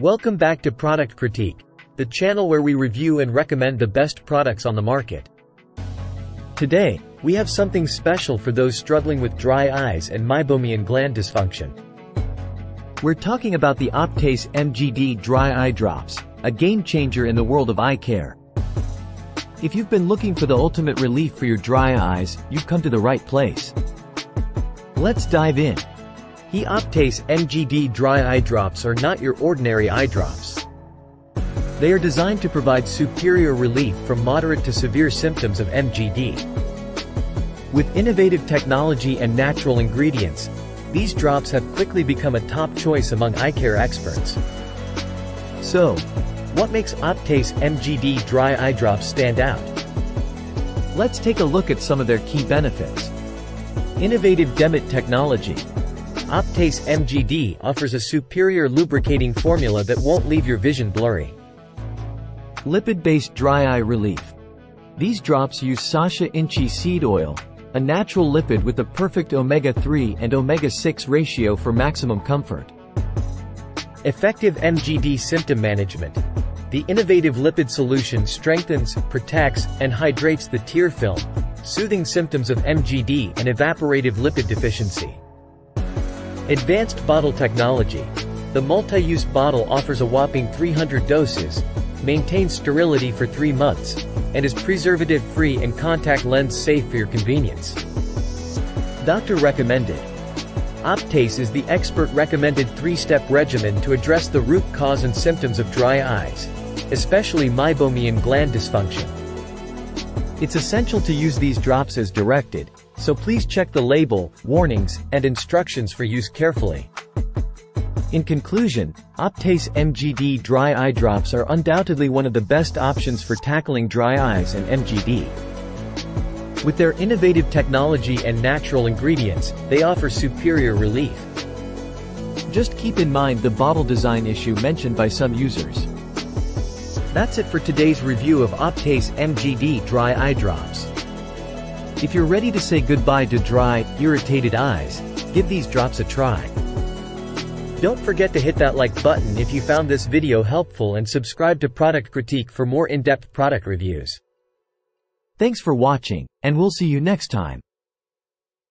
Welcome back to Product Critique, the channel where we review and recommend the best products on the market. Today, we have something special for those struggling with dry eyes and meibomian gland dysfunction. We're talking about the Optase MGD Dry Eye Drops, a game changer in the world of eye care. If you've been looking for the ultimate relief for your dry eyes, you've come to the right place. Let's dive in. The Optase MGD Dry Eye Drops are not your ordinary eye drops. They are designed to provide superior relief from moderate to severe symptoms of MGD. With innovative technology and natural ingredients, these drops have quickly become a top choice among eye care experts. So, what makes Optase MGD Dry Eye Drops stand out? Let's take a look at some of their key benefits. Innovative Demet Technology. Optase MGD offers a superior lubricating formula that won't leave your vision blurry. Lipid-based dry eye relief. These drops use Sacha Inchi seed oil, a natural lipid with the perfect omega-3 and omega-6 ratio for maximum comfort. Effective MGD symptom management. The innovative lipid solution strengthens, protects, and hydrates the tear film, soothing symptoms of MGD and evaporative lipid deficiency. Advanced bottle technology. The multi-use bottle offers a whopping 300 doses, maintains sterility for 3 months, and is preservative-free and contact lens safe for your convenience. Doctor recommended. Optase is the expert-recommended 3-step regimen to address the root cause and symptoms of dry eyes, especially meibomian gland dysfunction. It's essential to use these drops as directed, so please check the label, warnings, and instructions for use carefully. In conclusion, Optase MGD Dry Eye Drops are undoubtedly one of the best options for tackling dry eyes and MGD. With their innovative technology and natural ingredients, they offer superior relief. Just keep in mind the bottle design issue mentioned by some users. That's it for today's review of Optase MGD Dry Eye Drops. If you're ready to say goodbye to dry, irritated eyes, give these drops a try. Don't forget to hit that like button if you found this video helpful and subscribe to Product Critique for more in-depth product reviews. Thanks for watching, and we'll see you next time.